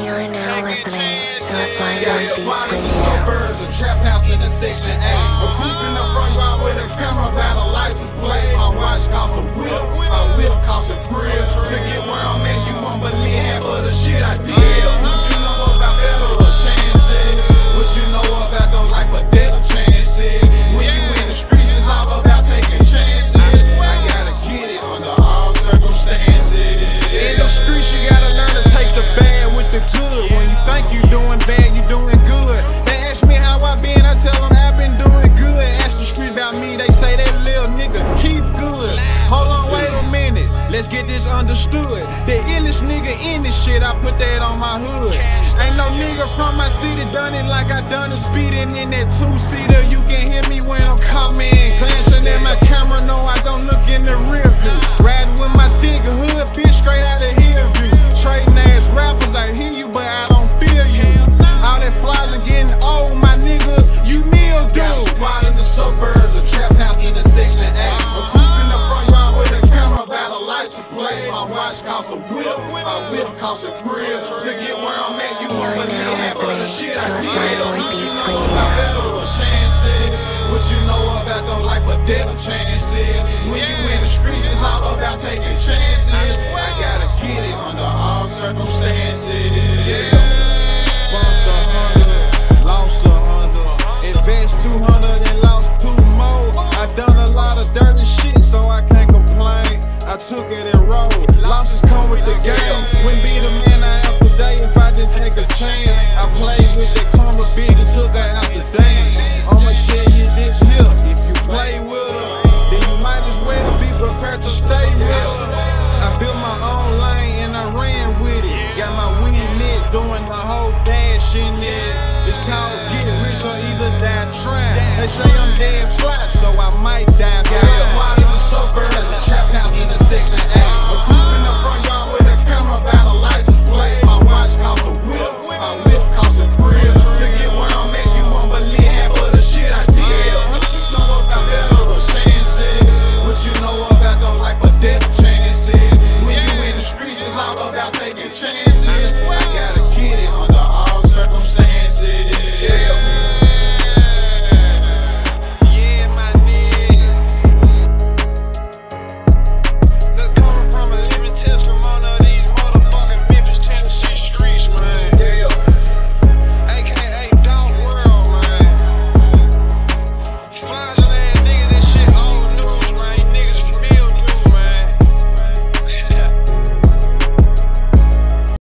You're now listening to a slime beats freestyle. Birds are trapped out in the section 8. A group in the front yard with a camera by the lights is blazed. My watch costs a whip, my whip costs a grill. To get where I'm at, you won't believe half of the shit I did. What you know about better chances? What you know about don't like a death chances? When you in the streets, it's all about taking chances. I gotta get it under all circumstances. In the streets, you gotta learn to take the bad with the good. When you think you doing bad, you doing good. They ask me how I been, I tell them I've been doing good. Ask the street about me, they say that little nigga keep good. Hold on, wait a minute, let's get this understood. The illest nigga in this shit, I put that on my hood. Ain't no nigga from my city done it like I done it. Speeding in that two-seater, you can hear me when I'm coming. Glancing at my camera, no, I don't look in the rear view. Riding with my thick hood, pitch straight out of here view. Trading ass rappers, I hear you, but I don't feel you. All that flies are getting old, my nigga, you meal dude. Got a squad in the suburbs, a trap house in the section 8. A coupe in the front yard with a camera by the lights is placed. My watch costs a whip, my whip costs a grill. To get where I'm at, you won't believe half of the shit I did. What you know about better chances? What you know about don't like what death chances? When you in the streets, it's all about taking chances. I gotta get it under all circumstances. Spunk 100, lost 100. Invest 200 and lost 2 more. I done a lot of dirty shit, so I can't complain. I took it and rolled. Losses come with the game. Wouldn't be the man I am today if I didn't take a chance. I played with that karma bitch and took her out to dance. I'ma tell you this here, if you play with her, then you might as well be prepared to stay with her. I built my own lane and I ran with it. Got my weed lit, doing my whole dash in it. It's called get rich or either die trying. They say I'm dead fly, so I might die. Got a squad in the suburbs, a trap house in the section 8. A group in the front yard with a camera by the lights is blazed. My watch costs a whip, my whip costs a grill. To get where I'm at, you won't believe half of the shit I did. What you know about better chances? What you know about don't like a death chances? When you in the streets, it's all about taking chances.